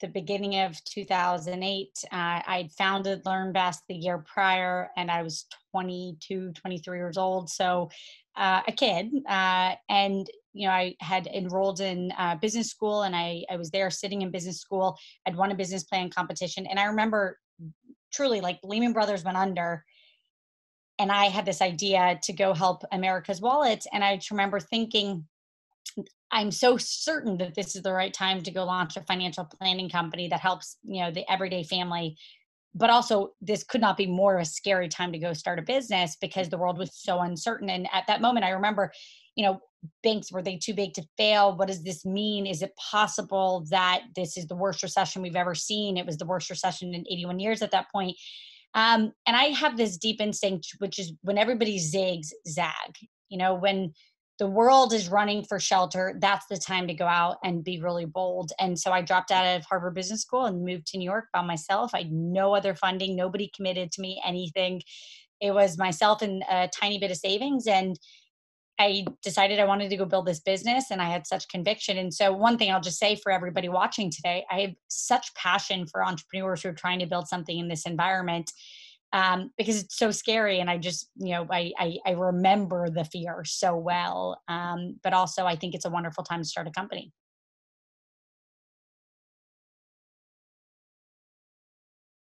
the beginning of 2008. I'd founded LearnVest the year prior, and I was 22, 23 years old, so a kid. And you know, I had enrolled in business school, and I was there sitting in business school. I'd won a business plan competition, and I remember truly, like, Lehman Brothers went under, and I had this idea to go help America's wallets. And I just remember thinking, I'm so certain that this is the right time to go launch a financial planning company that helps, you know, the everyday family. But also, this could not be more of a scary time to go start a business because the world was so uncertain. And at that moment, I remember, you know, banks, were they too big to fail? What does this mean? Is it possible that this is the worst recession we've ever seen? It was the worst recession in 81 years at that point. And I have this deep instinct, which is when everybody zigs, zag, you know, when the world is running for shelter, that's the time to go out and be really bold. And so I dropped out of Harvard Business School and moved to New York by myself. I had no other funding. Nobody committed to me anything. It was myself and a tiny bit of savings. And I decided I wanted to go build this business, and I had such conviction. And so one thing I'll just say for everybody watching today, I have such passion for entrepreneurs who are trying to build something in this environment, because it's so scary. And I just, you know, I remember the fear so well. But also I think it's a wonderful time to start a company.